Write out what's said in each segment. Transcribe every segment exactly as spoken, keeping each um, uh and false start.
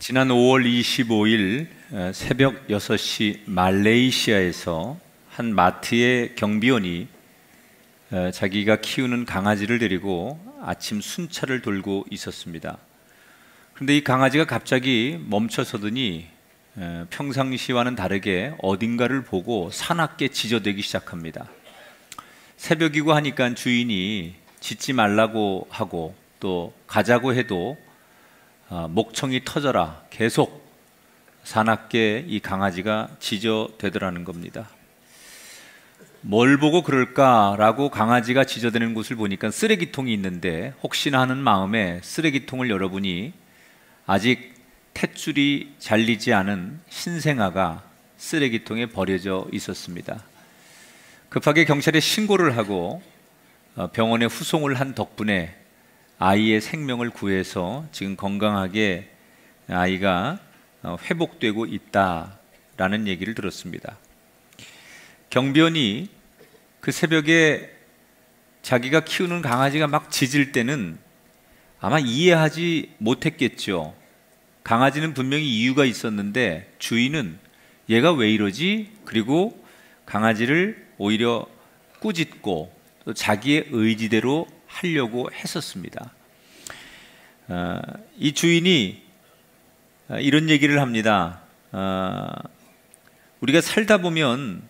지난 오월 이십오일 새벽 여섯 시 말레이시아에서 한 마트의 경비원이 자기가 키우는 강아지를 데리고 아침 순찰을 돌고 있었습니다. 그런데 이 강아지가 갑자기 멈춰서더니 평상시와는 다르게 어딘가를 보고 사납게 짖어대기 시작합니다. 새벽이고 하니까 주인이 짖지 말라고 하고 또 가자고 해도 목청이 터져라 계속 사납게 이 강아지가 짖어대더라는 겁니다. 뭘 보고 그럴까라고 강아지가 짖어대는 곳을 보니까 쓰레기통이 있는데, 혹시나 하는 마음에 쓰레기통을 열어보니 아직 탯줄이 잘리지 않은 신생아가 쓰레기통에 버려져 있었습니다. 급하게 경찰에 신고를 하고 병원에 후송을 한 덕분에 아이의 생명을 구해서 지금 건강하게 아이가 회복되고 있다라는 얘기를 들었습니다. 경비원이 그 새벽에 자기가 키우는 강아지가 막 짖을 때는 아마 이해하지 못했겠죠. 강아지는 분명히 이유가 있었는데 주인은 얘가 왜 이러지? 그리고 강아지를 오히려 꾸짖고 또 자기의 의지대로 하려고 했었습니다. 어, 이 주인이 이런 얘기를 합니다. 어, 우리가 살다 보면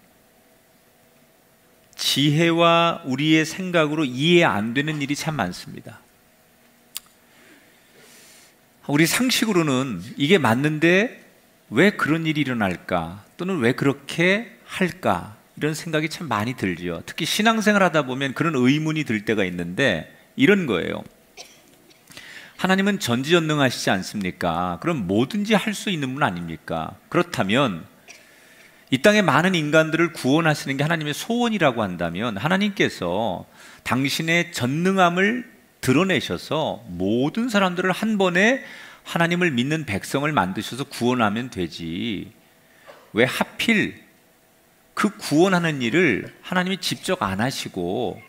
지혜와 우리의 생각으로 이해 안 되는 일이 참 많습니다. 우리 상식으로는 이게 맞는데 왜 그런 일이 일어날까? 또는 왜 그렇게 할까? 이런 생각이 참 많이 들죠. 특히 신앙생활 하다 보면 그런 의문이 들 때가 있는데 이런 거예요. 하나님은 전지전능하시지 않습니까? 그럼 뭐든지 할 수 있는 분 아닙니까? 그렇다면 이 땅에 많은 인간들을 구원하시는 게 하나님의 소원이라고 한다면 하나님께서 당신의 전능함을 드러내셔서 모든 사람들을 한 번에 하나님을 믿는 백성을 만드셔서 구원하면 되지, 왜 하필 그 구원하는 일을 하나님이 직접 안 하시고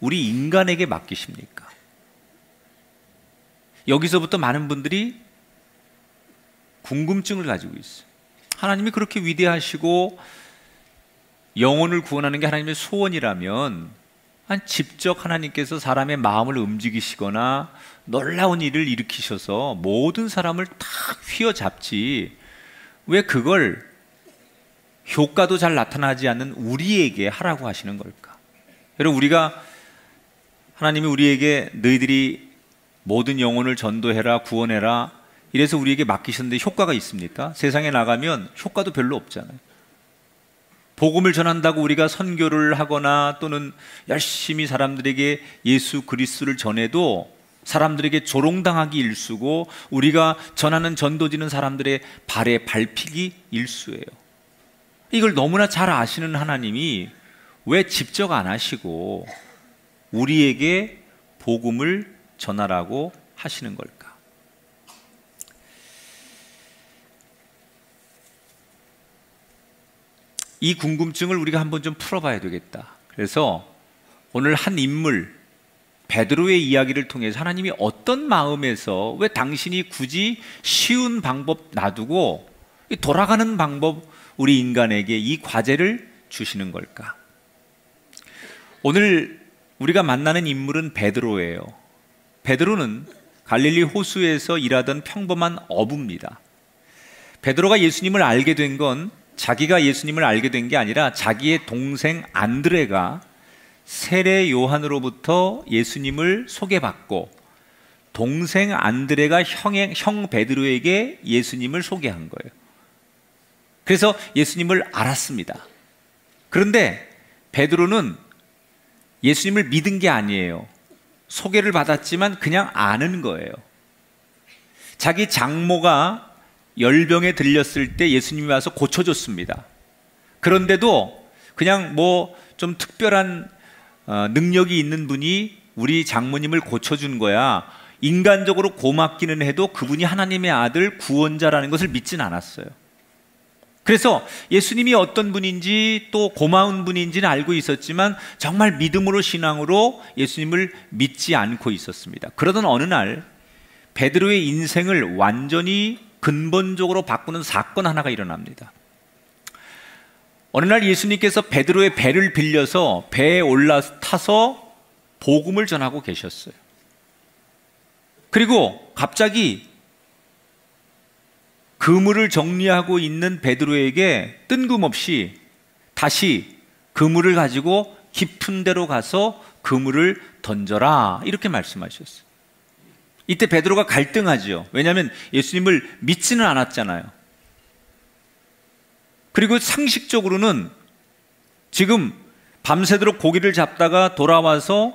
우리 인간에게 맡기십니까? 여기서부터 많은 분들이 궁금증을 가지고 있어요. 하나님이 그렇게 위대하시고 영혼을 구원하는 게 하나님의 소원이라면 직접 하나님께서 사람의 마음을 움직이시거나 놀라운 일을 일으키셔서 모든 사람을 다 휘어잡지, 왜 그걸 효과도 잘 나타나지 않는 우리에게 하라고 하시는 걸까? 여러분, 우리가 하나님이 우리에게 너희들이 모든 영혼을 전도해라, 구원해라 이래서 우리에게 맡기셨는데 효과가 있습니까? 세상에 나가면 효과도 별로 없잖아요. 복음을 전한다고 우리가 선교를 하거나 또는 열심히 사람들에게 예수 그리스도를 전해도 사람들에게 조롱당하기 일쑤고 우리가 전하는 전도지는 사람들의 발에 밟히기 일쑤예요. 이걸 너무나 잘 아시는 하나님이 왜 직접 안 하시고 우리에게 복음을 전하라고 하시는 걸까? 이 궁금증을 우리가 한번 좀 풀어봐야 되겠다. 그래서 오늘 한 인물 베드로의 이야기를 통해서 하나님이 어떤 마음에서 왜 당신이 굳이 쉬운 방법 놔두고 돌아가는 방법, 우리 인간에게 이 과제를 주시는 걸까? 오늘 우리가 만나는 인물은 베드로예요. 베드로는 갈릴리 호수에서 일하던 평범한 어부입니다. 베드로가 예수님을 알게 된 건 자기가 예수님을 알게 된 게 아니라 자기의 동생 안드레가 세례 요한으로부터 예수님을 소개받고 동생 안드레가 형의, 형 베드로에게 예수님을 소개한 거예요. 그래서 예수님을 알았습니다. 그런데 베드로는 예수님을 믿은 게 아니에요. 소개를 받았지만 그냥 아는 거예요. 자기 장모가 열병에 들렸을 때 예수님이 와서 고쳐줬습니다. 그런데도 그냥 뭐 좀 특별한 능력이 있는 분이 우리 장모님을 고쳐준 거야, 인간적으로 고맙기는 해도 그분이 하나님의 아들 구원자라는 것을 믿진 않았어요. 그래서 예수님이 어떤 분인지 또 고마운 분인지는 알고 있었지만 정말 믿음으로, 신앙으로 예수님을 믿지 않고 있었습니다. 그러던 어느 날 베드로의 인생을 완전히 근본적으로 바꾸는 사건 하나가 일어납니다. 어느 날 예수님께서 베드로의 배를 빌려서 배에 올라타서 복음을 전하고 계셨어요. 그리고 갑자기 그물을 정리하고 있는 베드로에게 뜬금없이 다시 그물을 가지고 깊은 데로 가서 그물을 던져라 이렇게 말씀하셨어요. 이때 베드로가 갈등하죠. 왜냐하면 예수님을 믿지는 않았잖아요. 그리고 상식적으로는 지금 밤새도록 고기를 잡다가 돌아와서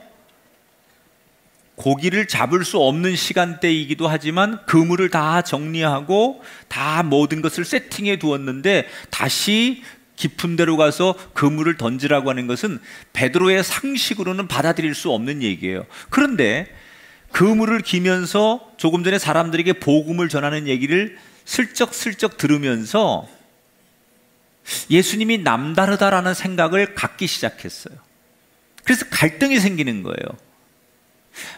고기를 잡을 수 없는 시간대이기도 하지만 그물을 다 정리하고 다 모든 것을 세팅해 두었는데 다시 깊은 데로 가서 그물을 던지라고 하는 것은 베드로의 상식으로는 받아들일 수 없는 얘기예요. 그런데 그물을 기면서 조금 전에 사람들에게 복음을 전하는 얘기를 슬쩍슬쩍 들으면서 예수님이 남다르다라는 생각을 갖기 시작했어요. 그래서 갈등이 생기는 거예요.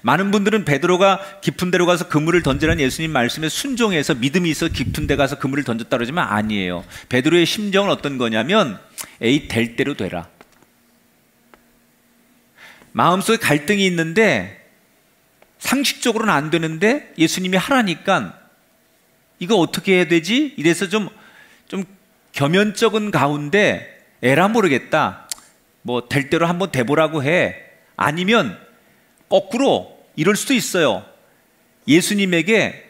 많은 분들은 베드로가 깊은 데로 가서 그물을 던지라는 예수님 말씀에 순종해서 믿음이 있어 깊은 데 가서 그물을 던졌다 그러지만 아니에요. 베드로의 심정은 어떤 거냐면 에이 될 대로 되라. 마음속에 갈등이 있는데 상식적으로는 안 되는데 예수님이 하라니까 이거 어떻게 해야 되지? 이래서 좀, 좀 겸연쩍은 가운데 에라 모르겠다. 뭐 될 대로 한번 돼보라고 해. 아니면 거꾸로 이럴 수도 있어요. 예수님에게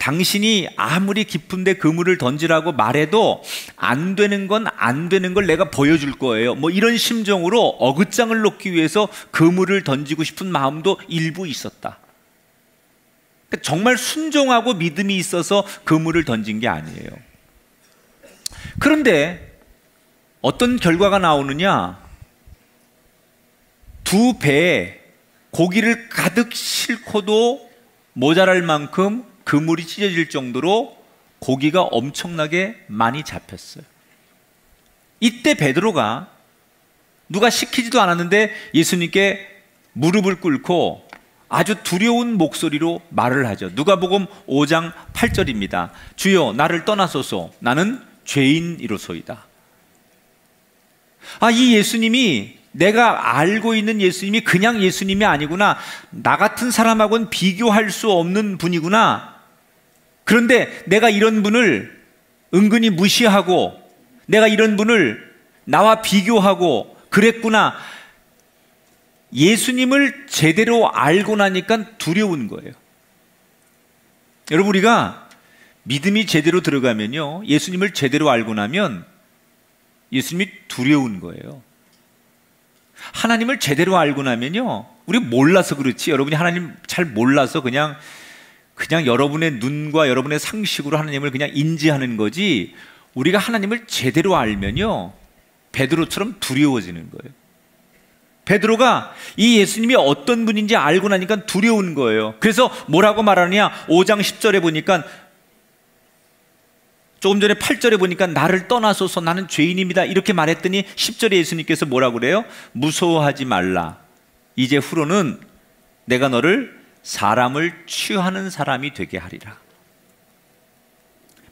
당신이 아무리 깊은데 그물을 던지라고 말해도 안 되는 건 안 되는 걸 내가 보여줄 거예요. 뭐 이런 심정으로 어긋장을 놓기 위해서 그물을 던지고 싶은 마음도 일부 있었다. 그러니까 정말 순종하고 믿음이 있어서 그물을 던진 게 아니에요. 그런데 어떤 결과가 나오느냐? 두 배에 고기를 가득 싣고도 모자랄 만큼 그물이 찢어질 정도로 고기가 엄청나게 많이 잡혔어요. 이때 베드로가 누가 시키지도 않았는데 예수님께 무릎을 꿇고 아주 두려운 목소리로 말을 하죠. 누가복음 오 장 팔 절입니다. 주여 나를 떠나소서 나는 죄인이로소이다. 아, 이 예수님이 내가 알고 있는 예수님이 그냥 예수님이 아니구나. 나 같은 사람하고는 비교할 수 없는 분이구나. 그런데 내가 이런 분을 은근히 무시하고 내가 이런 분을 나와 비교하고 그랬구나. 예수님을 제대로 알고 나니까 두려운 거예요. 여러분, 우리가 믿음이 제대로 들어가면요, 예수님을 제대로 알고 나면 예수님이 두려운 거예요. 하나님을 제대로 알고 나면요, 우리 몰라서 그렇지, 여러분이 하나님 잘 몰라서 그냥 그냥 여러분의 눈과 여러분의 상식으로 하나님을 그냥 인지하는 거지, 우리가 하나님을 제대로 알면요 베드로처럼 두려워지는 거예요. 베드로가 이 예수님이 어떤 분인지 알고 나니까 두려운 거예요. 그래서 뭐라고 말하느냐, 오 장 십 절에 보니까, 조금 전에 팔 절에 보니까 나를 떠나소서 나는 죄인입니다 이렇게 말했더니 십 절에 예수님께서 뭐라고 그래요? 무서워하지 말라. 이제 후로는 내가 너를 사람을 취하는 사람이 되게 하리라.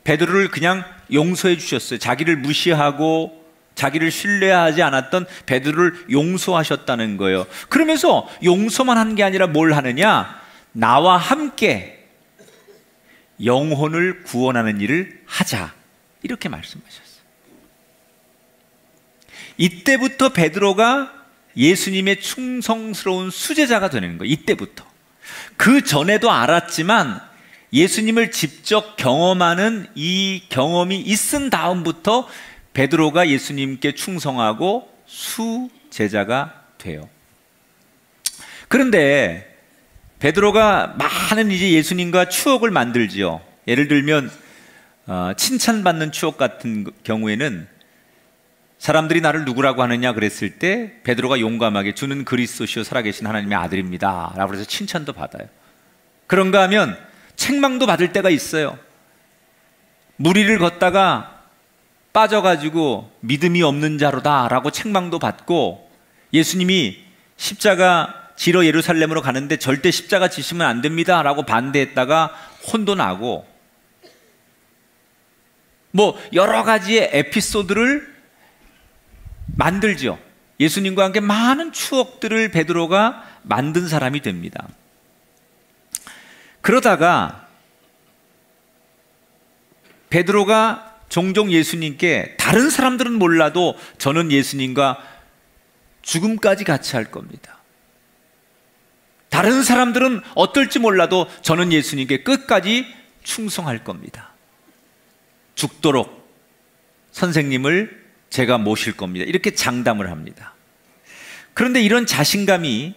베드로를 그냥 용서해 주셨어요. 자기를 무시하고 자기를 신뢰하지 않았던 베드로를 용서하셨다는 거예요. 그러면서 용서만 한 게 아니라 뭘 하느냐? 나와 함께 영혼을 구원하는 일을 하자 이렇게 말씀하셨어요. 이때부터 베드로가 예수님의 충성스러운 수제자가 되는 거예요. 이때부터. 그 전에도 알았지만 예수님을 직접 경험하는 이 경험이 있은 다음부터 베드로가 예수님께 충성하고 수제자가 돼요. 그런데 베드로가 많은 이제 예수님과 추억을 만들지요. 예를 들면 어, 칭찬받는 추억 같은 경우에는 사람들이 나를 누구라고 하느냐 그랬을 때 베드로가 용감하게 주는 그리스도시요 살아계신 하나님의 아들입니다 라고 해서 칭찬도 받아요. 그런가 하면 책망도 받을 때가 있어요. 무리를 걷다가 빠져가지고 믿음이 없는 자로다 라고 책망도 받고, 예수님이 십자가 지러 예루살렘으로 가는데 절대 십자가 지시면 안 됩니다 라고 반대했다가 혼도 나고, 뭐 여러 가지의 에피소드를 만들죠. 예수님과 함께 많은 추억들을 베드로가 만든 사람이 됩니다. 그러다가 베드로가 종종 예수님께 다른 사람들은 몰라도 저는 예수님과 죽음까지 같이 할 겁니다. 다른 사람들은 어떨지 몰라도 저는 예수님께 끝까지 충성할 겁니다. 죽도록 선생님을 제가 모실 겁니다. 이렇게 장담을 합니다. 그런데 이런 자신감이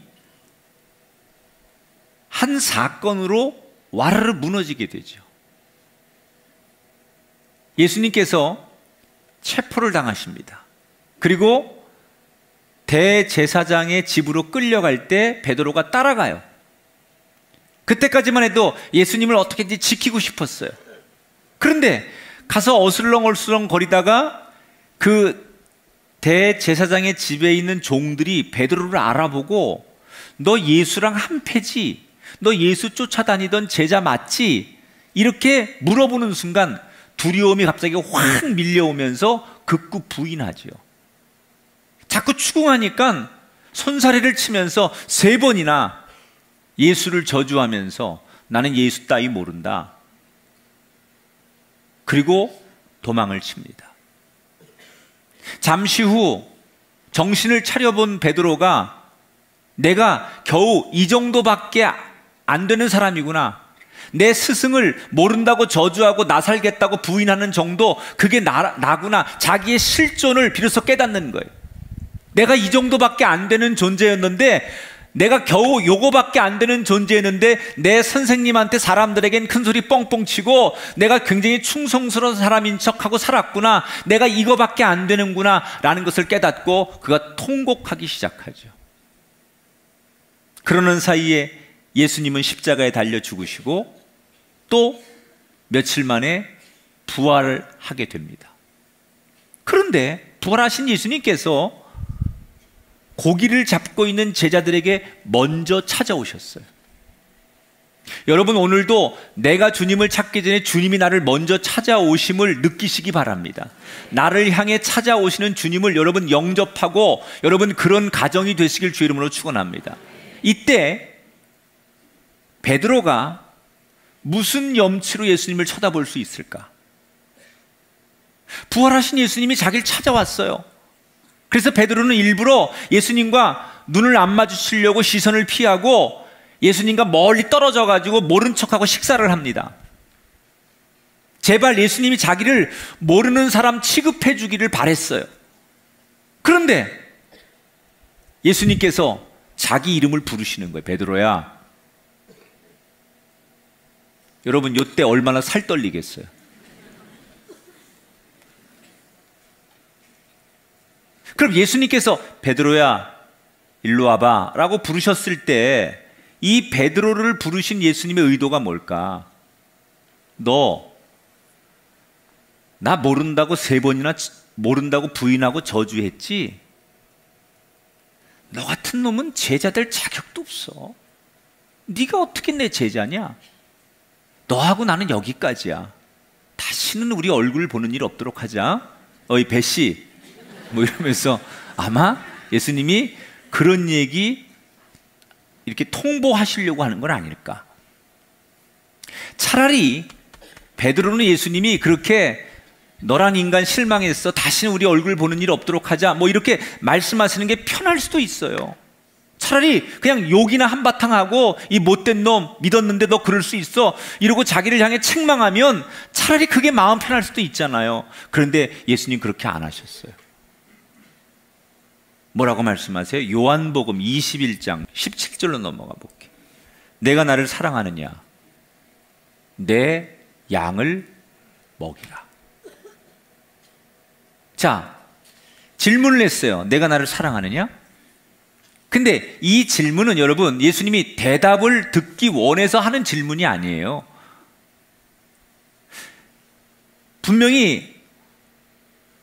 한 사건으로 와르르 무너지게 되죠. 예수님께서 체포를 당하십니다. 그리고 대제사장의 집으로 끌려갈 때 베드로가 따라가요. 그때까지만 해도 예수님을 어떻게든지 지키고 싶었어요. 그런데 가서 어슬렁어슬렁 거리다가 그 대제사장의 집에 있는 종들이 베드로를 알아보고 너 예수랑 한패지? 너 예수 쫓아다니던 제자 맞지? 이렇게 물어보는 순간 두려움이 갑자기 확 밀려오면서 극구 부인하죠. 자꾸 추궁하니까 손사래를 치면서 세 번이나 예수를 저주하면서 나는 예수 따위 모른다. 그리고 도망을 칩니다. 잠시 후 정신을 차려본 베드로가 내가 겨우 이 정도밖에 안 되는 사람이구나. 내 스승을 모른다고 저주하고 나 살겠다고 부인하는 정도, 그게 나, 나구나. 자기의 실존을 비로소 깨닫는 거예요. 내가 이 정도밖에 안 되는 존재였는데, 내가 겨우 요거밖에 안 되는 존재였는데 내 선생님한테 사람들에겐 큰소리 뻥뻥 치고 내가 굉장히 충성스러운 사람인 척하고 살았구나. 내가 이거밖에 안 되는구나 라는 것을 깨닫고 그가 통곡하기 시작하죠. 그러는 사이에 예수님은 십자가에 달려 죽으시고 또 며칠 만에 부활하게 됩니다. 그런데 부활하신 예수님께서 고기를 잡고 있는 제자들에게 먼저 찾아오셨어요. 여러분, 오늘도 내가 주님을 찾기 전에 주님이 나를 먼저 찾아오심을 느끼시기 바랍니다. 나를 향해 찾아오시는 주님을 여러분 영접하고 여러분 그런 가정이 되시길 주의 이름으로 축원합니다. 이때 베드로가 무슨 염치로 예수님을 쳐다볼 수 있을까? 부활하신 예수님이 자기를 찾아왔어요. 그래서 베드로는 일부러 예수님과 눈을 안 마주치려고 시선을 피하고 예수님과 멀리 떨어져 가지고 모른 척하고 식사를 합니다. 제발 예수님이 자기를 모르는 사람 취급해 주기를 바랬어요. 그런데 예수님께서 자기 이름을 부르시는 거예요. 베드로야. 여러분, 이때 얼마나 살 떨리겠어요. 그럼 예수님께서 베드로야 일로 와봐 라고 부르셨을 때 이 베드로를 부르신 예수님의 의도가 뭘까? 너 나 모른다고 세 번이나 모른다고 부인하고 저주했지? 너 같은 놈은 제자 될 자격도 없어. 네가 어떻게 내 제자냐? 너하고 나는 여기까지야. 다시는 우리 얼굴 보는 일 없도록 하자. 어이 배씨 뭐 이러면서 아마 예수님이 그런 얘기 이렇게 통보하시려고 하는 건 아닐까. 차라리 베드로는 예수님이 그렇게 너란 인간 실망했어. 다시는 우리 얼굴 보는 일 없도록 하자. 뭐 이렇게 말씀하시는 게 편할 수도 있어요. 차라리 그냥 욕이나 한바탕 하고 이 못된 놈 믿었는데 너 그럴 수 있어 이러고 자기를 향해 책망하면 차라리 그게 마음 편할 수도 있잖아요. 그런데 예수님 그렇게 안 하셨어요. 뭐라고 말씀하세요? 요한복음 이십일 장 십칠 절로 넘어가 볼게. 내가 나를 사랑하느냐? 내 양을 먹이라. 자, 질문을 했어요. 내가 나를 사랑하느냐? 근데 이 질문은 여러분 예수님이 대답을 듣기 원해서 하는 질문이 아니에요. 분명히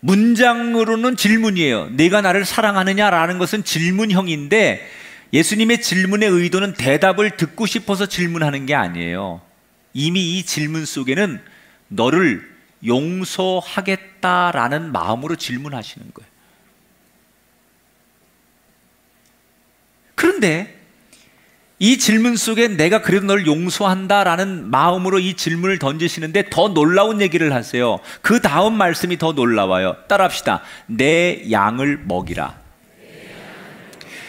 문장으로는 질문이에요. 내가 나를 사랑하느냐라는 것은 질문형인데 예수님의 질문의 의도는 대답을 듣고 싶어서 질문하는 게 아니에요. 이미 이 질문 속에는 너를 용서하겠다라는 마음으로 질문하시는 거예요. 그런데 이 질문 속에 내가 그래도 널 용서한다라는 마음으로 이 질문을 던지시는데 더 놀라운 얘기를 하세요. 그 다음 말씀이 더 놀라워요. 따라합시다. 내 양을 먹이라.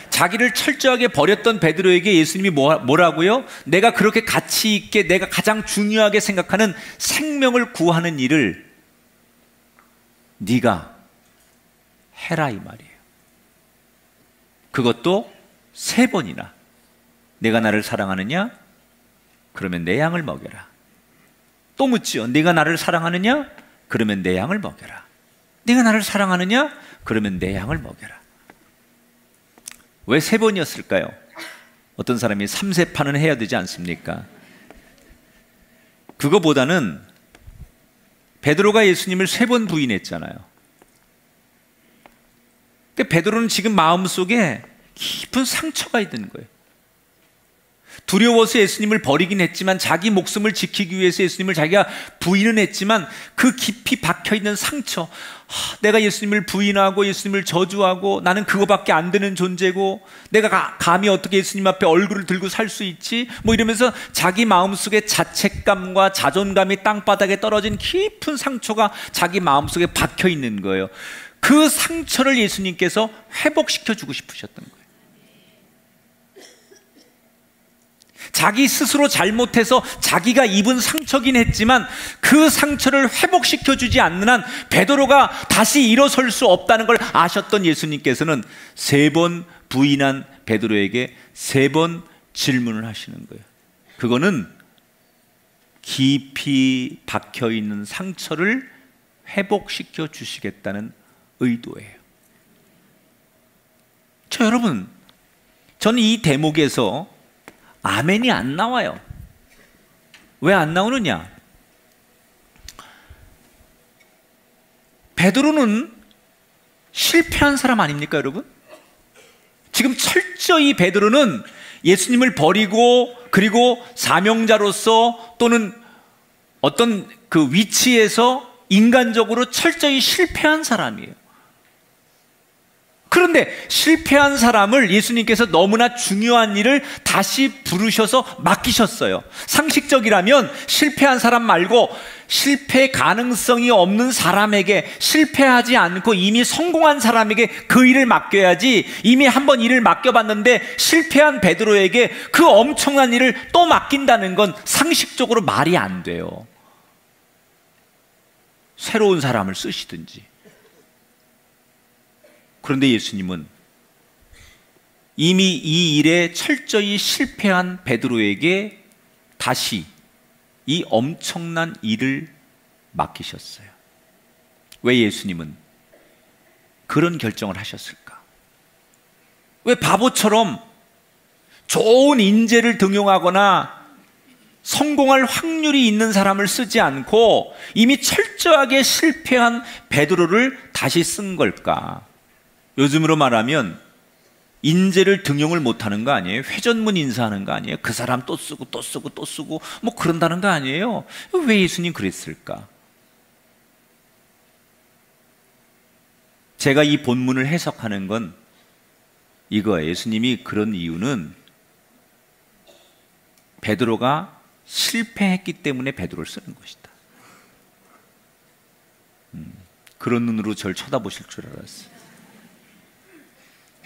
자기를 철저하게 버렸던 베드로에게 예수님이 뭐라고요? 내가 그렇게 가치 있게 내가 가장 중요하게 생각하는 생명을 구하는 일을 네가 해라, 이 말이에요. 그것도 세 번이나. 내가 나를 사랑하느냐? 그러면 내 양을 먹여라. 또 묻지요. 네가 나를 사랑하느냐? 그러면 내 양을 먹여라. 네가 나를 사랑하느냐? 그러면 내 양을 먹여라. 왜 세 번이었을까요? 어떤 사람이 삼세판은 해야 되지 않습니까? 그거보다는 베드로가 예수님을 세 번 부인했잖아요. 근데 베드로는 지금 마음속에 깊은 상처가 있는 거예요. 두려워서 예수님을 버리긴 했지만 자기 목숨을 지키기 위해서 예수님을 자기가 부인은 했지만 그 깊이 박혀있는 상처, 하, 내가 예수님을 부인하고 예수님을 저주하고 나는 그거밖에 안 되는 존재고 내가 감히 어떻게 예수님 앞에 얼굴을 들고 살 수 있지? 뭐 이러면서 자기 마음속에 자책감과 자존감이 땅바닥에 떨어진 깊은 상처가 자기 마음속에 박혀있는 거예요. 그 상처를 예수님께서 회복시켜주고 싶으셨던 거예요. 자기 스스로 잘못해서 자기가 입은 상처긴 했지만 그 상처를 회복시켜주지 않는 한 베드로가 다시 일어설 수 없다는 걸 아셨던 예수님께서는 세 번 부인한 베드로에게 세 번 질문을 하시는 거예요. 그거는 깊이 박혀있는 상처를 회복시켜 주시겠다는 의도예요. 저 여러분, 저는 이 대목에서 아멘이 안 나와요. 왜 안 나오느냐? 베드로는 실패한 사람 아닙니까, 여러분? 지금 철저히 베드로는 예수님을 버리고 그리고 사명자로서 또는 어떤 그 위치에서 인간적으로 철저히 실패한 사람이에요. 그런데 실패한 사람을 예수님께서 너무나 중요한 일을 다시 부르셔서 맡기셨어요. 상식적이라면 실패한 사람 말고 실패 가능성이 없는 사람에게, 실패하지 않고 이미 성공한 사람에게 그 일을 맡겨야지, 이미 한번 일을 맡겨봤는데 실패한 베드로에게 그 엄청난 일을 또 맡긴다는 건 상식적으로 말이 안 돼요. 새로운 사람을 쓰시든지. 그런데 예수님은 이미 이 일에 철저히 실패한 베드로에게 다시 이 엄청난 일을 맡기셨어요. 왜 예수님은 그런 결정을 하셨을까? 왜 바보처럼 좋은 인재를 등용하거나 성공할 확률이 있는 사람을 쓰지 않고 이미 철저하게 실패한 베드로를 다시 쓴 걸까? 요즘으로 말하면 인재를 등용을 못하는 거 아니에요? 회전문 인사하는 거 아니에요? 그 사람 또 쓰고 또 쓰고 또 쓰고 뭐 그런다는 거 아니에요? 왜 예수님 그랬을까? 제가 이 본문을 해석하는 건 이거예요. 예수님이 그런 이유는 베드로가 실패했기 때문에 베드로를 쓰는 것이다. 음, 그런 눈으로 절 쳐다보실 줄 알았어요.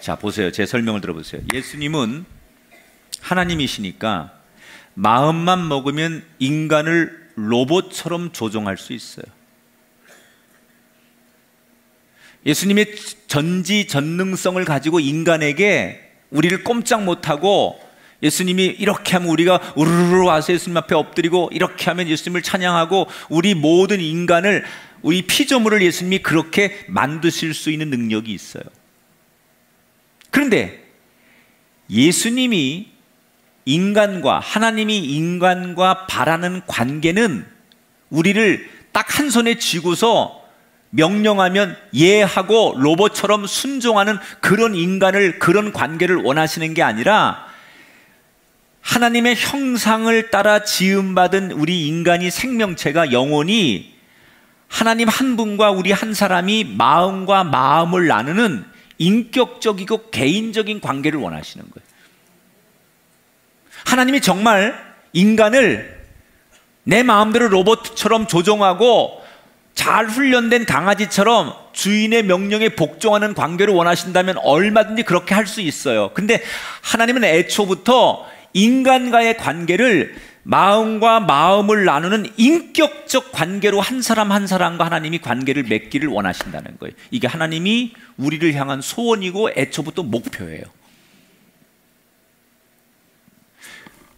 자, 보세요. 제 설명을 들어보세요. 예수님은 하나님이시니까 마음만 먹으면 인간을 로봇처럼 조종할 수 있어요. 예수님의 전지전능성을 가지고 인간에게 우리를 꼼짝 못하고, 예수님이 이렇게 하면 우리가 우르르 와서 예수님 앞에 엎드리고, 이렇게 하면 예수님을 찬양하고, 우리 모든 인간을, 우리 피조물을 예수님이 그렇게 만드실 수 있는 능력이 있어요. 그런데 예수님이 인간과, 하나님이 인간과 바라는 관계는 우리를 딱 한 손에 쥐고서 명령하면 예 하고 로봇처럼 순종하는 그런 인간을, 그런 관계를 원하시는 게 아니라 하나님의 형상을 따라 지음받은 우리 인간이, 생명체가, 영혼이 하나님 한 분과 우리 한 사람이 마음과 마음을 나누는 인격적이고 개인적인 관계를 원하시는 거예요. 하나님이 정말 인간을 내 마음대로 로봇처럼 조종하고 잘 훈련된 강아지처럼 주인의 명령에 복종하는 관계를 원하신다면 얼마든지 그렇게 할 수 있어요. 근데 하나님은 애초부터 인간과의 관계를 마음과 마음을 나누는 인격적 관계로 한 사람 한 사람과 하나님이 관계를 맺기를 원하신다는 거예요. 이게 하나님이 우리를 향한 소원이고 애초부터 목표예요.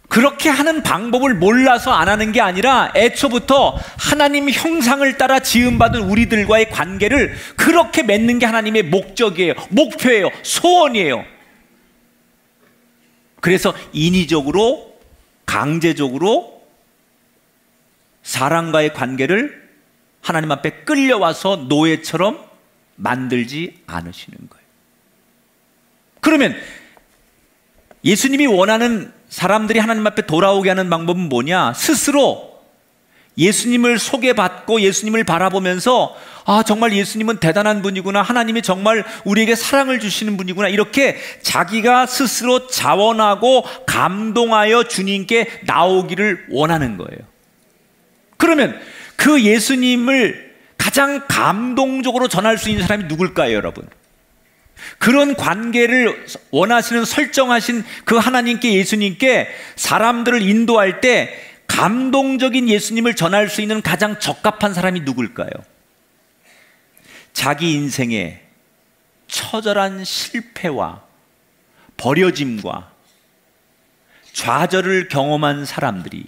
그렇게 하는 방법을 몰라서 안 하는 게 아니라 애초부터 하나님 형상을 따라 지음받은 우리들과의 관계를 그렇게 맺는 게 하나님의 목적이에요. 목표예요. 소원이에요. 그래서 인위적으로, 강제적으로 사람과의 관계를 하나님 앞에 끌려와서 노예처럼 만들지 않으시는 거예요. 그러면 예수님이 원하는 사람들이 하나님 앞에 돌아오게 하는 방법은 뭐냐? 스스로 예수님을 소개받고 예수님을 바라보면서 아, 정말 예수님은 대단한 분이구나, 하나님이 정말 우리에게 사랑을 주시는 분이구나, 이렇게 자기가 스스로 자원하고 감동하여 주님께 나오기를 원하는 거예요. 그러면 그 예수님을 가장 감동적으로 전할 수 있는 사람이 누굴까요, 여러분? 그런 관계를 원하시는, 설정하신 그 하나님께, 예수님께 사람들을 인도할 때 감동적인 예수님을 전할 수 있는 가장 적합한 사람이 누굴까요? 자기 인생의 처절한 실패와 버려짐과 좌절을 경험한 사람들이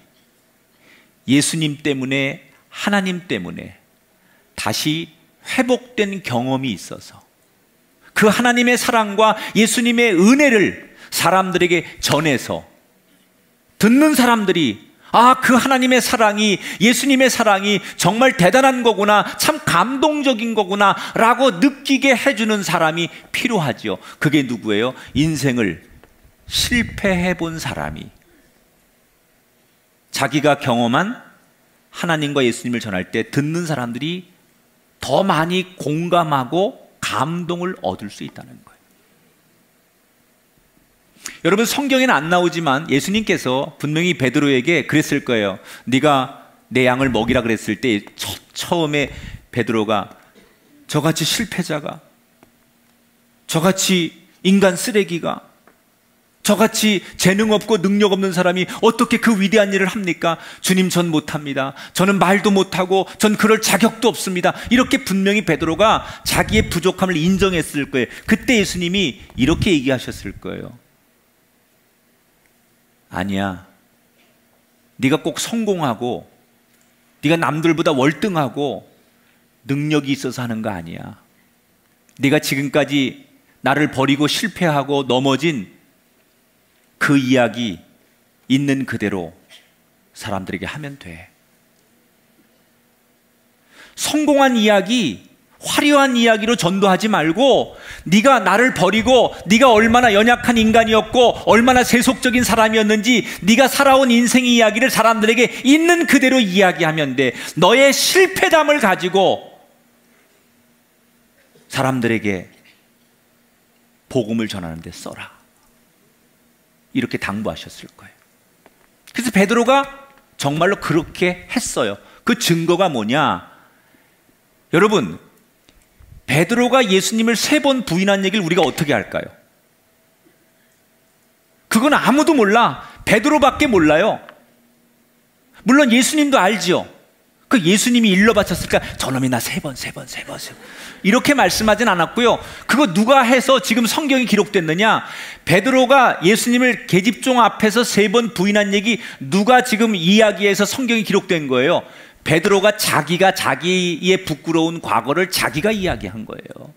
예수님 때문에, 하나님 때문에 다시 회복된 경험이 있어서 그 하나님의 사랑과 예수님의 은혜를 사람들에게 전해서 듣는 사람들이 아, 그 하나님의 사랑이, 예수님의 사랑이 정말 대단한 거구나, 참 감동적인 거구나 라고 느끼게 해주는 사람이 필요하지요. 그게 누구예요? 인생을 실패해 본 사람이 자기가 경험한 하나님과 예수님을 전할 때 듣는 사람들이 더 많이 공감하고 감동을 얻을 수 있다는 거예요. 여러분, 성경에는 안 나오지만 예수님께서 분명히 베드로에게 그랬을 거예요. 네가 내 양을 먹이라 그랬을 때 처, 처음에 베드로가 저같이 실패자가, 저같이 인간 쓰레기가, 저같이 재능 없고 능력 없는 사람이 어떻게 그 위대한 일을 합니까? 주님, 전 못합니다. 저는 말도 못하고 전 그럴 자격도 없습니다. 이렇게 분명히 베드로가 자기의 부족함을 인정했을 거예요. 그때 예수님이 이렇게 얘기하셨을 거예요. 아니야. 네가 꼭 성공하고 네가 남들보다 월등하고 능력이 있어서 하는 거 아니야. 네가 지금까지 나를 버리고 실패하고 넘어진 그 이야기 있는 그대로 사람들에게 하면 돼. 성공한 이야기, 화려한 이야기로 전도하지 말고 네가 나를 버리고 네가 얼마나 연약한 인간이었고 얼마나 세속적인 사람이었는지, 네가 살아온 인생 이야기를 사람들에게 있는 그대로 이야기하면 돼. 너의 실패담을 가지고 사람들에게 복음을 전하는 데 써라. 이렇게 당부하셨을 거예요. 그래서 베드로가 정말로 그렇게 했어요. 그 증거가 뭐냐? 여러분, 베드로가 예수님을 세 번 부인한 얘기를 우리가 어떻게 할까요? 그건 아무도 몰라. 베드로밖에 몰라요. 물론 예수님도 알지요. 그 예수님이 일러 바쳤을까? 저놈이 나 세 번, 세 번, 세 번, 세 번. 이렇게 말씀하진 않았고요. 그거 누가 해서 지금 성경이 기록됐느냐? 베드로가 예수님을 계집종 앞에서 세 번 부인한 얘기 누가 지금 이야기해서 성경이 기록된 거예요? 베드로가 자기가 자기의 부끄러운 과거를 자기가 이야기한 거예요.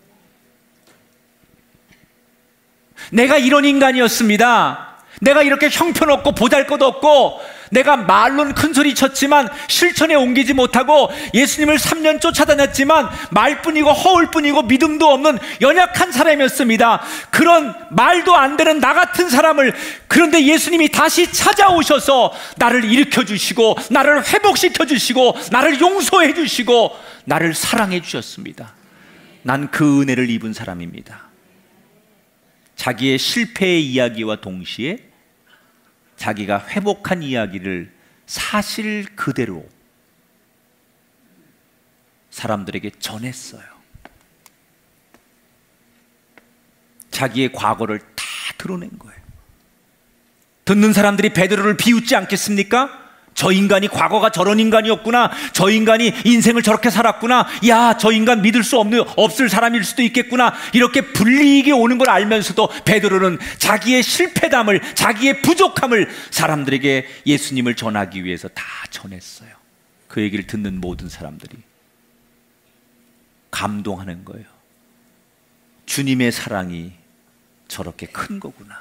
내가 이런 인간이었습니다. 내가 이렇게 형편없고 보잘것없고 내가 말로는 큰소리 쳤지만 실천에 옮기지 못하고 예수님을 삼 년 쫓아다녔지만 말뿐이고 허울뿐이고 믿음도 없는 연약한 사람이었습니다. 그런 말도 안 되는 나 같은 사람을, 그런데 예수님이 다시 찾아오셔서 나를 일으켜 주시고 나를 회복시켜 주시고 나를 용서해 주시고 나를 사랑해 주셨습니다. 난 그 은혜를 입은 사람입니다. 자기의 실패의 이야기와 동시에 자기가 회복한 이야기를 사실 그대로 사람들에게 전했어요. 자기의 과거를 다 드러낸 거예요. 듣는 사람들이 베드로를 비웃지 않겠습니까? 저 인간이 과거가 저런 인간이었구나. 저 인간이 인생을 저렇게 살았구나. 야, 저 인간 믿을 수 없는, 없을 사람일 수도 있겠구나. 이렇게 불이익이 오는 걸 알면서도 베드로는 자기의 실패담을, 자기의 부족함을 사람들에게 예수님을 전하기 위해서 다 전했어요. 그 얘기를 듣는 모든 사람들이 감동하는 거예요. 주님의 사랑이 저렇게 큰 거구나.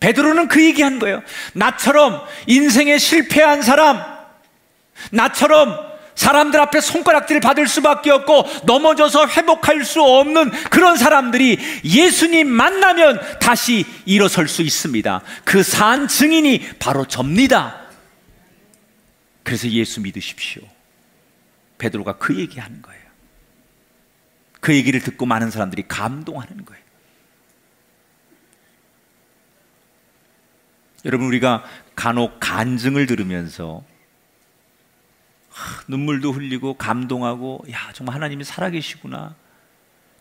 베드로는 그 얘기한 거예요. 나처럼 인생에 실패한 사람, 나처럼 사람들 앞에 손가락질 받을 수밖에 없고 넘어져서 회복할 수 없는 그런 사람들이 예수님 만나면 다시 일어설 수 있습니다. 그 산 증인이 바로 접니다. 그래서 예수 믿으십시오. 베드로가 그 얘기하는 거예요. 그 얘기를 듣고 많은 사람들이 감동하는 거예요. 여러분, 우리가 간혹 간증을 들으면서 눈물도 흘리고 감동하고, 야, 정말 하나님이 살아계시구나.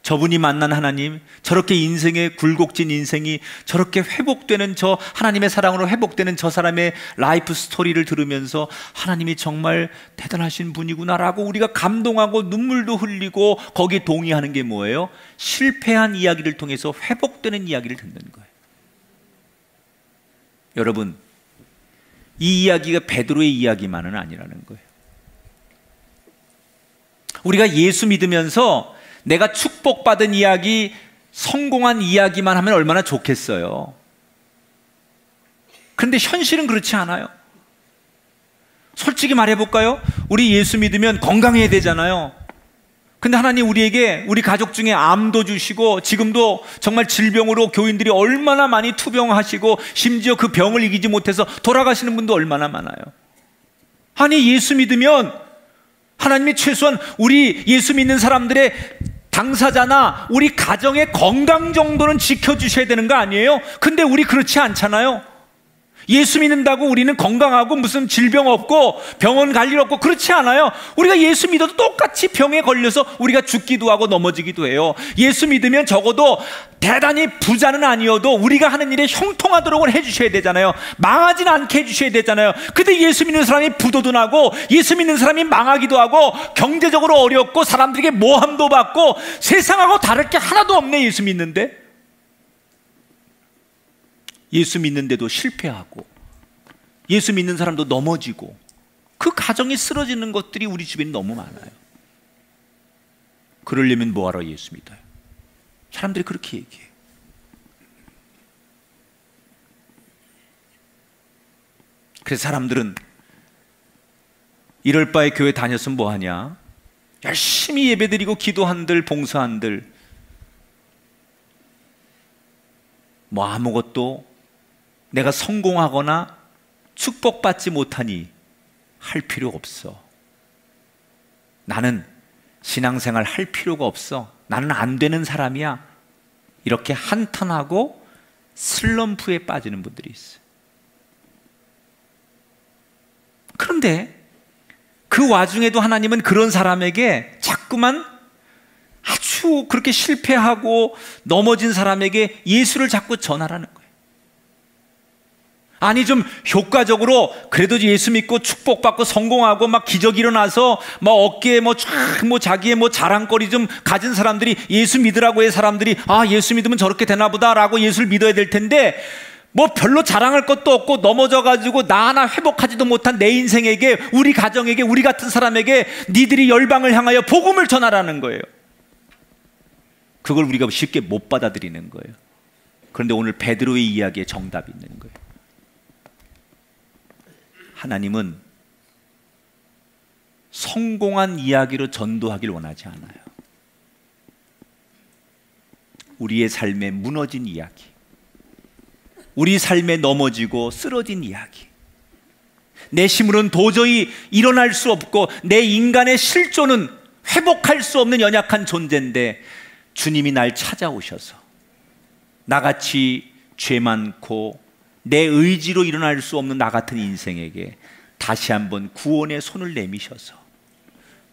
저분이 만난 하나님, 저렇게 인생의 굴곡진 인생이 저렇게 회복되는, 저 하나님의 사랑으로 회복되는 저 사람의 라이프 스토리를 들으면서 하나님이 정말 대단하신 분이구나라고 우리가 감동하고 눈물도 흘리고 거기에 동의하는 게 뭐예요? 실패한 이야기를 통해서 회복되는 이야기를 듣는 거예요. 여러분, 이 이야기가 베드로의 이야기만은 아니라는 거예요. 우리가 예수 믿으면서 내가 축복받은 이야기, 성공한 이야기만 하면 얼마나 좋겠어요. 그런데 현실은 그렇지 않아요. 솔직히 말해볼까요? 우리 예수 믿으면 건강해야 되잖아요. 근데 하나님 우리에게 우리 가족 중에 암도 주시고 지금도 정말 질병으로 교인들이 얼마나 많이 투병하시고 심지어 그 병을 이기지 못해서 돌아가시는 분도 얼마나 많아요. 아니, 예수 믿으면 하나님이 최소한 우리 예수 믿는 사람들의 당사자나 우리 가정의 건강 정도는 지켜주셔야 되는 거 아니에요? 근데 우리 그렇지 않잖아요. 예수 믿는다고 우리는 건강하고 무슨 질병 없고 병원 갈 일 없고 그렇지 않아요. 우리가 예수 믿어도 똑같이 병에 걸려서 우리가 죽기도 하고 넘어지기도 해요. 예수 믿으면 적어도 대단히 부자는 아니어도 우리가 하는 일에 형통하도록은 해주셔야 되잖아요. 망하진 않게 해주셔야 되잖아요. 근데 예수 믿는 사람이 부도도 나고 예수 믿는 사람이 망하기도 하고 경제적으로 어렵고 사람들에게 모함도 받고 세상하고 다를 게 하나도 없네. 예수 믿는데, 예수 믿는데도 실패하고 예수 믿는 사람도 넘어지고 그 가정이 쓰러지는 것들이 우리 주변에 너무 많아요. 그러려면 뭐하러 예수 믿어요? 사람들이 그렇게 얘기해요. 그래서 사람들은 이럴 바에 교회 다녔으면 뭐하냐? 열심히 예배드리고 기도한들 봉사한들 뭐 아무것도 내가 성공하거나 축복받지 못하니 할 필요 없어. 나는 신앙생활 할 필요가 없어. 나는 안 되는 사람이야. 이렇게 한탄하고 슬럼프에 빠지는 분들이 있어요. 그런데 그 와중에도 하나님은 그런 사람에게 자꾸만 아주 그렇게 실패하고 넘어진 사람에게 예수를 자꾸 전하라는 거예요. 아니, 좀 효과적으로 그래도 예수 믿고 축복받고 성공하고 막 기적이 일어나서 막 어깨에 뭐 쫙 뭐 자기의 뭐 자랑거리 좀 가진 사람들이, 예수 믿으라고 해 사람들이, 아, 예수 믿으면 저렇게 되나 보다라고 예수를 믿어야 될 텐데, 뭐 별로 자랑할 것도 없고 넘어져가지고 나 하나 회복하지도 못한 내 인생에게, 우리 가정에게, 우리 같은 사람에게 니들이 열방을 향하여 복음을 전하라는 거예요. 그걸 우리가 쉽게 못 받아들이는 거예요. 그런데 오늘 베드로의 이야기에 정답이 있는 거예요. 하나님은 성공한 이야기로 전도하길 원하지 않아요. 우리의 삶에 무너진 이야기, 우리 삶에 넘어지고 쓰러진 이야기, 내 힘으로는 도저히 일어날 수 없고 내 인간의 실존은 회복할 수 없는 연약한 존재인데 주님이 날 찾아오셔서 나같이 죄 많고 내 의지로 일어날 수 없는 나 같은 인생에게 다시 한번 구원의 손을 내미셔서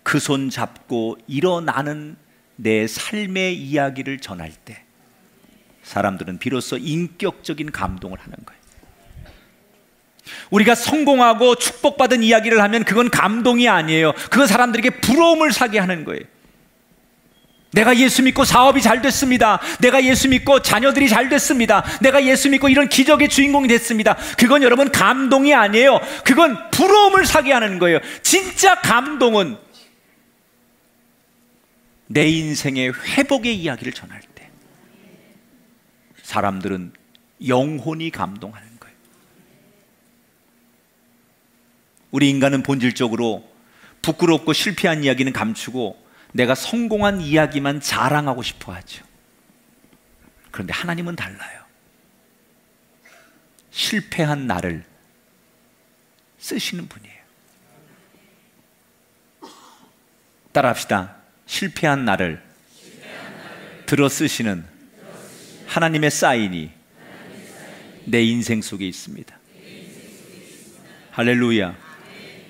그 손 잡고 일어나는 내 삶의 이야기를 전할 때 사람들은 비로소 인격적인 감동을 하는 거예요. 우리가 성공하고 축복받은 이야기를 하면 그건 감동이 아니에요. 그건 사람들에게 부러움을 사게 하는 거예요. 내가 예수 믿고 사업이 잘 됐습니다. 내가 예수 믿고 자녀들이 잘 됐습니다. 내가 예수 믿고 이런 기적의 주인공이 됐습니다. 그건 여러분 감동이 아니에요. 그건 부러움을 사게 하는 거예요. 진짜 감동은 내 인생의 회복의 이야기를 전할 때 사람들은 영혼이 감동하는 거예요. 우리 인간은 본질적으로 부끄럽고 실패한 이야기는 감추고 내가 성공한 이야기만 자랑하고 싶어 하죠. 그런데 하나님은 달라요. 실패한 나를 쓰시는 분이에요. 따라합시다. 실패한 나를, 실패한 나를 들어 쓰시는, 들어 쓰시는 하나님의 사인이, 하나님의 사인이 내 인생 속에 있습니다. 내 인생 속에 있습니다. 할렐루야. 아멘.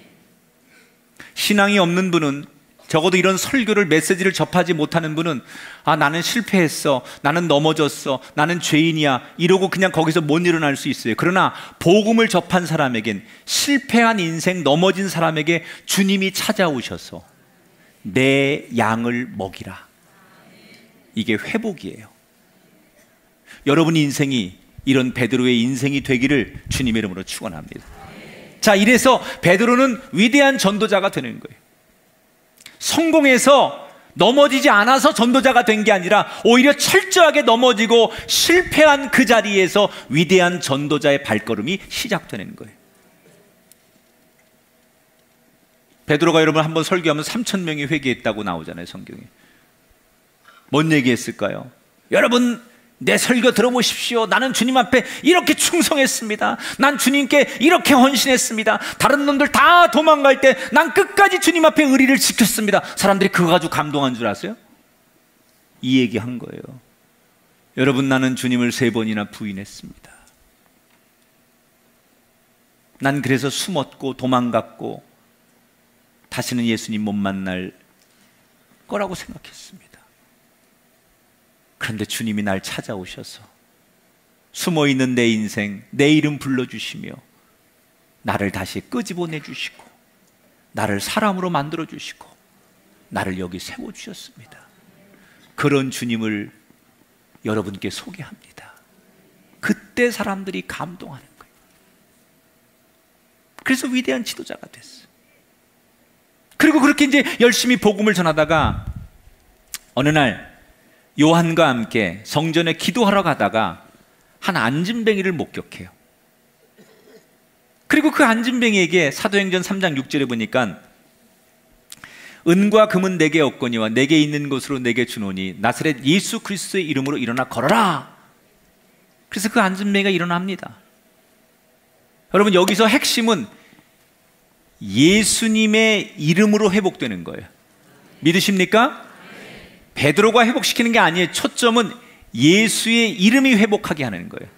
신앙이 없는 분은, 적어도 이런 설교를, 메시지를 접하지 못하는 분은 아, 나는 실패했어, 나는 넘어졌어, 나는 죄인이야 이러고 그냥 거기서 못 일어날 수 있어요. 그러나 복음을 접한 사람에겐, 실패한 인생, 넘어진 사람에게 주님이 찾아오셔서 내 양을 먹이라. 이게 회복이에요. 여러분 인생이 이런 베드로의 인생이 되기를 주님의 이름으로 축원합니다. 자, 이래서 베드로는 위대한 전도자가 되는 거예요. 성공해서 넘어지지 않아서 전도자가 된 게 아니라 오히려 철저하게 넘어지고 실패한 그 자리에서 위대한 전도자의 발걸음이 시작되는 거예요. 베드로가 여러분 한번 설교하면 삼천 명이 회개했다고 나오잖아요, 성경에. 뭔 얘기했을까요? 여러분 내 설교 들어보십시오. 나는 주님 앞에 이렇게 충성했습니다. 난 주님께 이렇게 헌신했습니다. 다른 놈들 다 도망갈 때 난 끝까지 주님 앞에 의리를 지켰습니다. 사람들이 그거 가지고 감동한 줄 아세요? 이 얘기한 거예요. 여러분 나는 주님을 세 번이나 부인했습니다. 난 그래서 숨었고 도망갔고 다시는 예수님 못 만날 거라고 생각했습니다. 그런데 주님이 날 찾아오셔서 숨어있는 내 인생, 내 이름 불러주시며 나를 다시 끄집어내주시고 나를 사람으로 만들어주시고 나를 여기 세워주셨습니다. 그런 주님을 여러분께 소개합니다. 그때 사람들이 감동하는 거예요. 그래서 위대한 지도자가 됐어요. 그리고 그렇게 이제 열심히 복음을 전하다가 어느 날 요한과 함께 성전에 기도하러 가다가 한 앉은뱅이를 목격해요. 그리고 그 앉은뱅이에게 사도행전 삼 장 육 절에 보니까 은과 금은 내게 없거니와 내게 있는 것으로 내게 주노니 나사렛 예수 그리스도의 이름으로 일어나 걸어라. 그래서 그 앉은뱅이가 일어납니다. 여러분 여기서 핵심은 예수님의 이름으로 회복되는 거예요. 믿으십니까? 베드로가 회복시키는 게 아니에요. 초점은 예수의 이름이 회복하게 하는 거예요.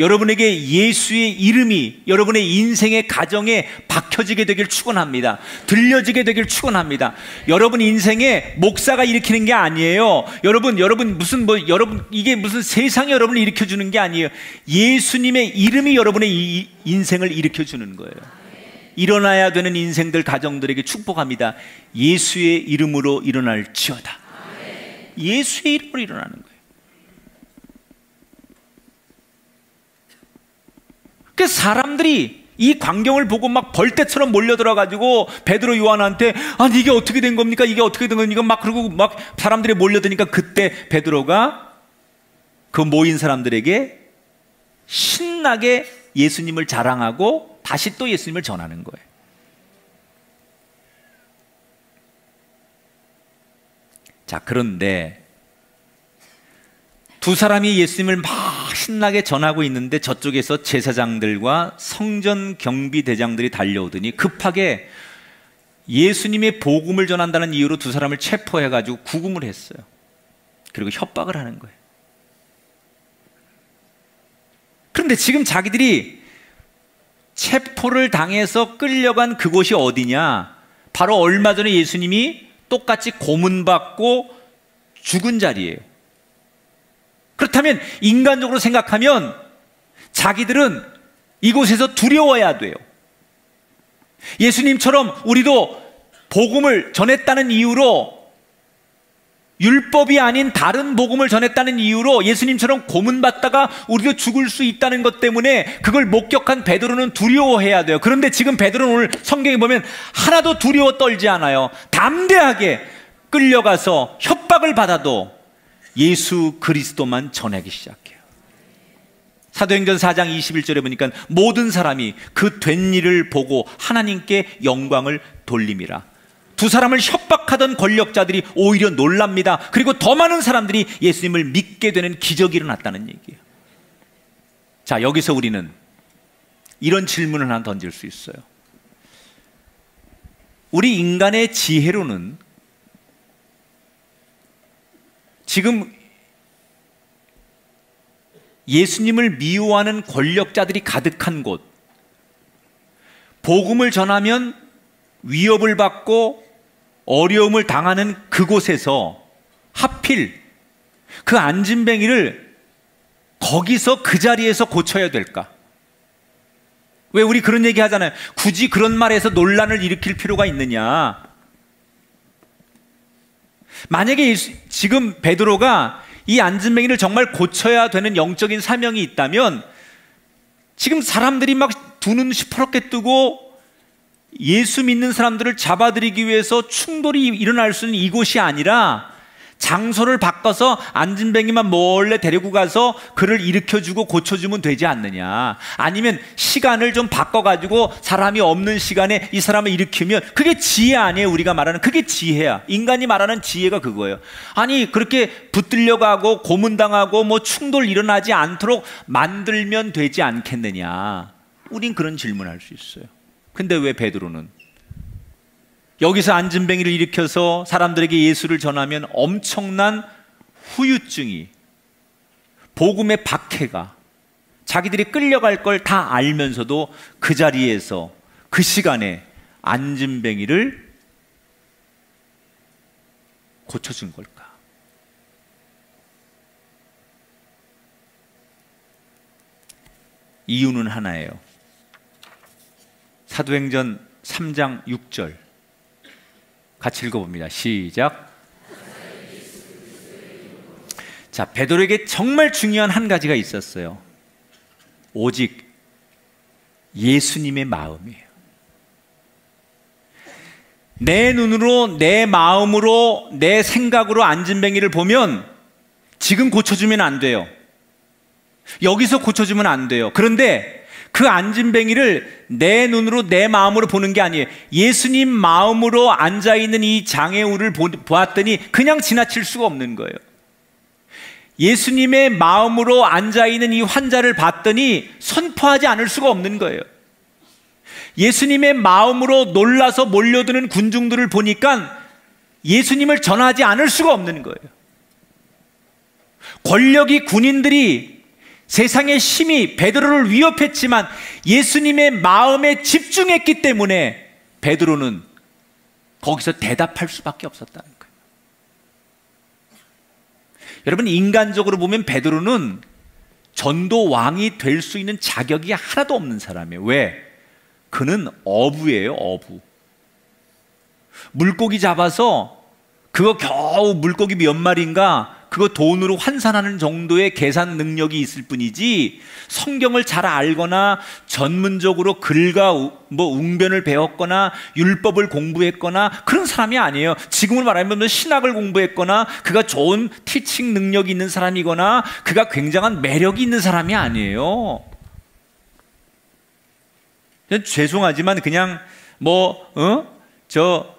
여러분에게 예수의 이름이 여러분의 인생의 가정에 박혀지게 되길 축원합니다. 들려지게 되길 축원합니다. 여러분 인생에 목사가 일으키는 게 아니에요. 여러분 여러분 무슨 뭐 여러분 이게 무슨 세상이 여러분을 일으켜 주는 게 아니에요. 예수님의 이름이 여러분의 이, 인생을 일으켜 주는 거예요. 일어나야 되는 인생들, 가정들에게 축복합니다. 예수의 이름으로 일어날지어다. 예수의 이름으로 일어나는 거예요. 그 사람들이 이 광경을 보고 막 벌떼처럼 몰려들어가지고 베드로 요한한테 아니 이게 어떻게 된 겁니까? 이게 어떻게 된 겁니까? 막 그러고 막 사람들이 몰려드니까 그때 베드로가 그 모인 사람들에게 신나게 예수님을 자랑하고 다시 또 예수님을 전하는 거예요. 자, 그런데 두 사람이 예수님을 막 신나게 전하고 있는데 저쪽에서 제사장들과 성전 경비대장들이 달려오더니 급하게 예수님의 복음을 전한다는 이유로 두 사람을 체포해가지고 구금을 했어요. 그리고 협박을 하는 거예요. 그런데 지금 자기들이 체포를 당해서 끌려간 그곳이 어디냐? 바로 얼마 전에 예수님이 똑같이 고문받고 죽은 자리예요. 그렇다면 인간적으로 생각하면 자기들은 이곳에서 두려워야 돼요. 예수님처럼 우리도 복음을 전했다는 이유로, 율법이 아닌 다른 복음을 전했다는 이유로 예수님처럼 고문받다가 우리도 죽을 수 있다는 것 때문에 그걸 목격한 베드로는 두려워해야 돼요. 그런데 지금 베드로는 오늘 성경에 보면 하나도 두려워 떨지 않아요. 담대하게 끌려가서 협박을 받아도 예수 그리스도만 전하기 시작해요. 사도행전 사 장 이십일 절에 보니까 모든 사람이 그 된 일을 보고 하나님께 영광을 돌림이라. 두 사람을 협박하던 권력자들이 오히려 놀랍니다. 그리고 더 많은 사람들이 예수님을 믿게 되는 기적이 일어났다는 얘기예요. 자, 여기서 우리는 이런 질문을 하나 던질 수 있어요. 우리 인간의 지혜로는 지금 예수님을 미워하는 권력자들이 가득한 곳, 복음을 전하면 위협을 받고 어려움을 당하는 그곳에서 하필 그 앉은뱅이를 거기서 그 자리에서 고쳐야 될까? 왜 우리 그런 얘기 하잖아요. 굳이 그런 말에서 논란을 일으킬 필요가 있느냐? 만약에 지금 베드로가 이 앉은뱅이를 정말 고쳐야 되는 영적인 사명이 있다면 지금 사람들이 막 두 눈 시퍼렇게 뜨고 예수 믿는 사람들을 잡아들이기 위해서 충돌이 일어날 수 있는 이곳이 아니라 장소를 바꿔서 앉은뱅이만 몰래 데리고 가서 그를 일으켜주고 고쳐주면 되지 않느냐. 아니면 시간을 좀 바꿔가지고 사람이 없는 시간에 이 사람을 일으키면, 그게 지혜 아니에요. 우리가 말하는 그게 지혜야. 인간이 말하는 지혜가 그거예요. 아니, 그렇게 붙들려가고 고문당하고 뭐 충돌 일어나지 않도록 만들면 되지 않겠느냐. 우린 그런 질문할 수 있어요. 근데 왜 베드로는 여기서 앉은뱅이를 일으켜서 사람들에게 예수를 전하면 엄청난 후유증이, 복음의 박해가, 자기들이 끌려갈 걸 다 알면서도 그 자리에서 그 시간에 앉은뱅이를 고쳐준 걸까? 이유는 하나예요. 사도행전 삼 장 육 절 같이 읽어봅니다. 시작. 자, 베드로에게 정말 중요한 한 가지가 있었어요. 오직 예수님의 마음이에요. 내 눈으로, 내 마음으로, 내 생각으로 앉은뱅이를 보면 지금 고쳐주면 안 돼요. 여기서 고쳐주면 안 돼요. 그런데 그 앉은뱅이를 내 눈으로 내 마음으로 보는 게 아니에요. 예수님 마음으로 앉아있는 이 장애우를 보았더니 그냥 지나칠 수가 없는 거예요. 예수님의 마음으로 앉아있는 이 환자를 봤더니 선포하지 않을 수가 없는 거예요. 예수님의 마음으로 놀라서 몰려드는 군중들을 보니까 예수님을 전하지 않을 수가 없는 거예요. 권력이, 군인들이 세상의 힘이 베드로를 위협했지만 예수님의 마음에 집중했기 때문에 베드로는 거기서 대답할 수밖에 없었다는 거예요. 여러분, 인간적으로 보면 베드로는 전도왕이 될 수 있는 자격이 하나도 없는 사람이에요. 왜? 그는 어부예요, 어부. 물고기 잡아서 그거 겨우 물고기 몇 마리인가 그거 돈으로 환산하는 정도의 계산 능력이 있을 뿐이지 성경을 잘 알거나 전문적으로 글과 뭐 웅변을 배웠거나 율법을 공부했거나 그런 사람이 아니에요. 지금은 말하면 신학을 공부했거나 그가 좋은 티칭 능력이 있는 사람이거나 그가 굉장한 매력이 있는 사람이 아니에요. 죄송하지만 그냥 뭐 어? 저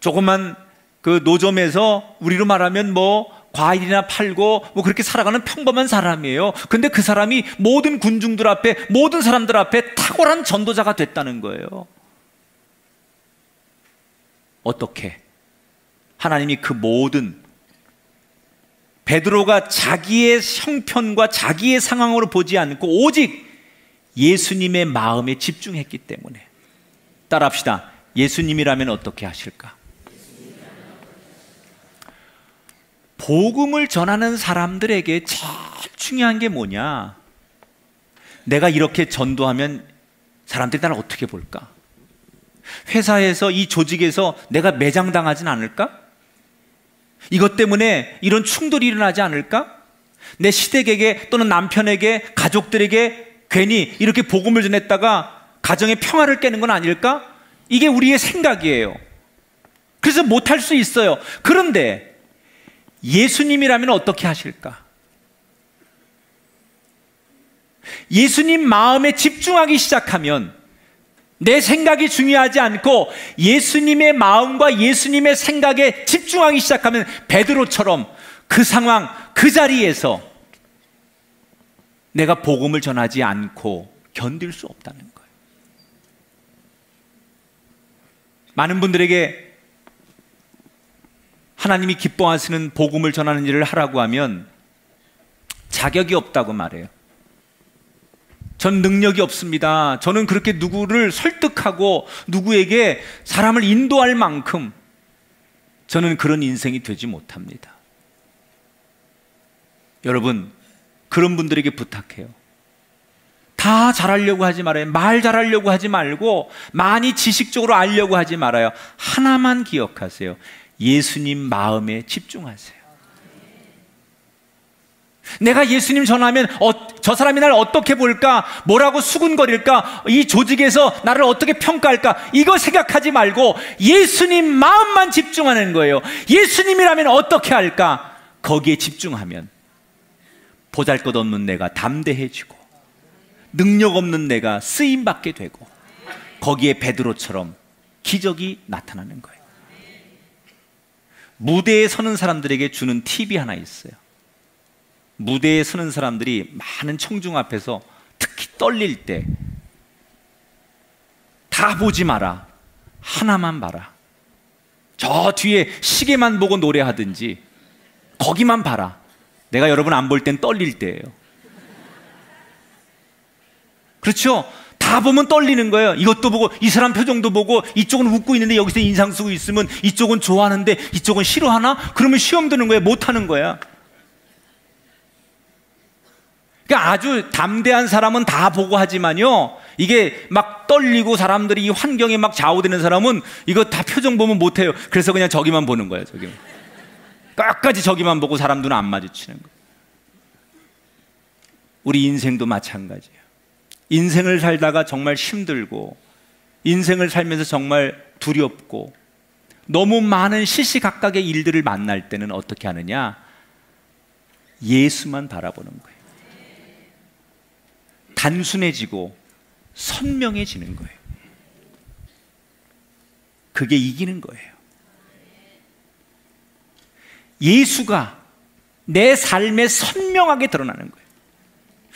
조금만 그 노점에서 우리로 말하면 뭐 과일이나 팔고 뭐 그렇게 살아가는 평범한 사람이에요. 근데 그 사람이 모든 군중들 앞에, 모든 사람들 앞에 탁월한 전도자가 됐다는 거예요. 어떻게? 하나님이 그 모든, 베드로가 자기의 형편과 자기의 상황으로 보지 않고 오직 예수님의 마음에 집중했기 때문에. 따라합시다. 예수님이라면 어떻게 하실까? 복음을 전하는 사람들에게 제일 중요한 게 뭐냐? 내가 이렇게 전도하면 사람들이 나를 어떻게 볼까? 회사에서, 이 조직에서 내가 매장당하진 않을까? 이것 때문에 이런 충돌이 일어나지 않을까? 내 시댁에게 또는 남편에게, 가족들에게 괜히 이렇게 복음을 전했다가 가정의 평화를 깨는 건 아닐까? 이게 우리의 생각이에요. 그래서 못할 수 있어요. 그런데 예수님이라면 어떻게 하실까? 예수님 마음에 집중하기 시작하면 내 생각이 중요하지 않고 예수님의 마음과 예수님의 생각에 집중하기 시작하면 베드로처럼 그 상황, 그 자리에서 내가 복음을 전하지 않고 견딜 수 없다는 거예요. 많은 분들에게 하나님이 기뻐하시는 복음을 전하는 일을 하라고 하면 자격이 없다고 말해요. 전 능력이 없습니다. 저는 그렇게 누구를 설득하고 누구에게 사람을 인도할 만큼 저는 그런 인생이 되지 못합니다. 여러분, 그런 분들에게 부탁해요. 다 잘하려고 하지 말아요. 말 잘하려고 하지 말고 많이 지식적으로 알려고 하지 말아요. 하나만 기억하세요. 예수님 마음에 집중하세요. 내가 예수님 전하면 어, 저 사람이 나를 어떻게 볼까? 뭐라고 수군거릴까? 이 조직에서 나를 어떻게 평가할까? 이거 생각하지 말고 예수님 마음만 집중하는 거예요. 예수님이라면 어떻게 할까? 거기에 집중하면 보잘것없는 내가 담대해지고 능력 없는 내가 쓰임받게 되고 거기에 베드로처럼 기적이 나타나는 거예요. 무대에 서는 사람들에게 주는 팁이 하나 있어요. 무대에 서는 사람들이 많은 청중 앞에서 특히 떨릴 때 다 보지 마라. 하나만 봐라. 저 뒤에 시계만 보고 노래하든지 거기만 봐라. 내가 여러분 안 볼 땐 떨릴 때예요. 그렇죠? 다 보면 떨리는 거예요. 이것도 보고 이 사람 표정도 보고 이쪽은 웃고 있는데 여기서 인상 쓰고 있으면 이쪽은 좋아하는데 이쪽은 싫어하나? 그러면 시험 드는 거예요. 못하는 거야. 그러니까 아주 담대한 사람은 다 보고 하지만요, 이게 막 떨리고 사람들이 이 환경에 막 좌우되는 사람은 이거 다 표정 보면 못해요. 그래서 그냥 저기만 보는 거예요. 저기만. 끝까지 저기만 보고 사람 눈 안 마주치는 거예요. 우리 인생도 마찬가지예요. 인생을 살다가 정말 힘들고 인생을 살면서 정말 두렵고 너무 많은 시시각각의 일들을 만날 때는 어떻게 하느냐? 예수만 바라보는 거예요. 단순해지고 선명해지는 거예요. 그게 이기는 거예요. 예수가 내 삶에 선명하게 드러나는 거예요.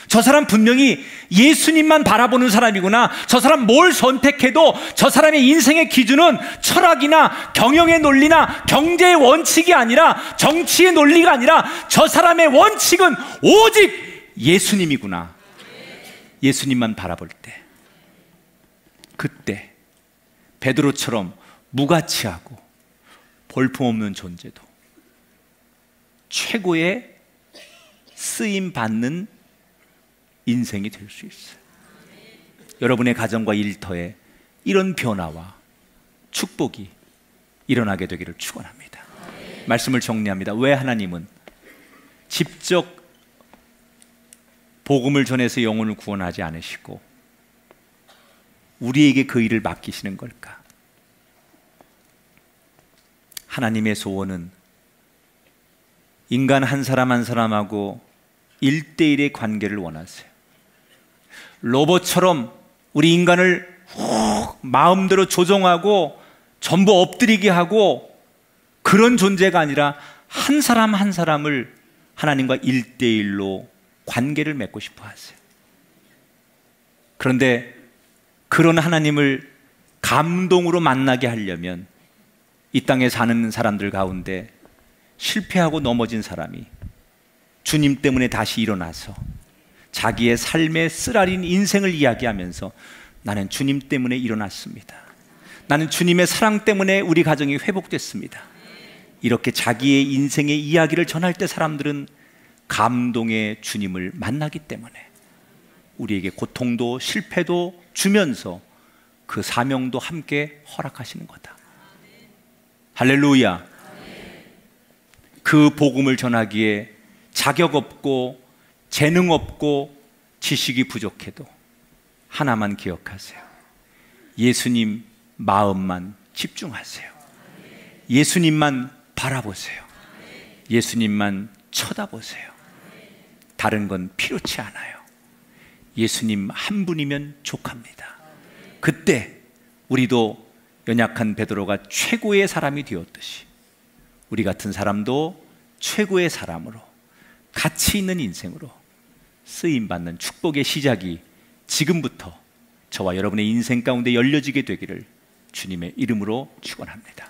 저 사람 분명히 예수님만 바라보는 사람이구나. 저 사람 뭘 선택해도 저 사람의 인생의 기준은 철학이나 경영의 논리나 경제의 원칙이 아니라 정치의 논리가 아니라 저 사람의 원칙은 오직 예수님이구나. 예수님만 바라볼 때, 그때 베드로처럼 무가치하고 볼품없는 존재도 최고의 쓰임받는 인생이 될 수 있어요. 여러분의 가정과 일터에 이런 변화와 축복이 일어나게 되기를 축원합니다. 말씀을 정리합니다. 왜 하나님은 직접 복음을 전해서 영혼을 구원하지 않으시고 우리에게 그 일을 맡기시는 걸까? 하나님의 소원은 인간 한 사람 한 사람하고 일대일의 관계를 원하세요. 로봇처럼 우리 인간을 훅 마음대로 조종하고 전부 엎드리게 하고 그런 존재가 아니라 한 사람 한 사람을 하나님과 일대일로 관계를 맺고 싶어 하세요. 그런데 그런 하나님을 감동으로 만나게 하려면 이 땅에 사는 사람들 가운데 실패하고 넘어진 사람이 주님 때문에 다시 일어나서 자기의 삶의 쓰라린 인생을 이야기하면서 나는 주님 때문에 일어났습니다. 나는 주님의 사랑 때문에 우리 가정이 회복됐습니다. 이렇게 자기의 인생의 이야기를 전할 때 사람들은 감동의 주님을 만나기 때문에 우리에게 고통도 실패도 주면서 그 사명도 함께 허락하시는 거다. 할렐루야. 그 복음을 전하기에 자격 없고 재능 없고 지식이 부족해도 하나만 기억하세요. 예수님 마음만 집중하세요. 예수님만 바라보세요. 예수님만 쳐다보세요. 다른 건 필요치 않아요. 예수님 한 분이면 족합니다. 그때 우리도 연약한 베드로가 최고의 사람이 되었듯이 우리 같은 사람도 최고의 사람으로 가치 있는 인생으로 쓰임받는 축복의 시작이 지금부터 저와 여러분의 인생 가운데 열려지게 되기를 주님의 이름으로 축원합니다.